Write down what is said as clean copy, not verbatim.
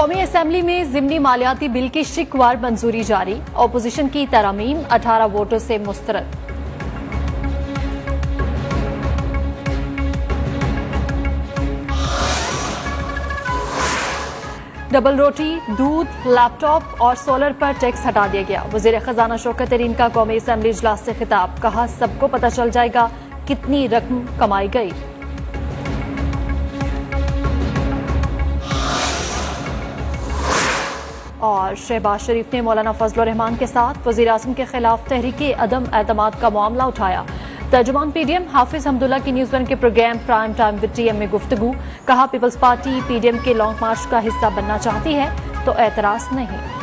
कौमी असेंबली में जिमनी मालियाती बिल की शिकवार मंजूरी जारी, ऑपोजिशन की तरामीम 18 वोटों से मुस्तरद। डबल रोटी, दूध, लैपटॉप और सोलर पर टैक्स हटा दिया गया। वजीर खजाना शोकत तरीन का कौमी असेंबली इजलास से खिताब, कहा सबको पता चल जाएगा कितनी रकम कमाई गई। और शहबाज शरीफ ने मौलाना फजलुर रहमान के साथ वजीर आजम के खिलाफ तहरीके अदम एतमाद का मामला उठाया। तर्जुमान PDM हाफिज हमदुल्ला की न्यूज़ वन के प्रोग्राम प्राइम टाइम WTM में गुफ्तगू, कहा पीपल्स पार्टी PDM के लॉन्ग मार्च का हिस्सा बनना चाहती है तो एतराज नहीं।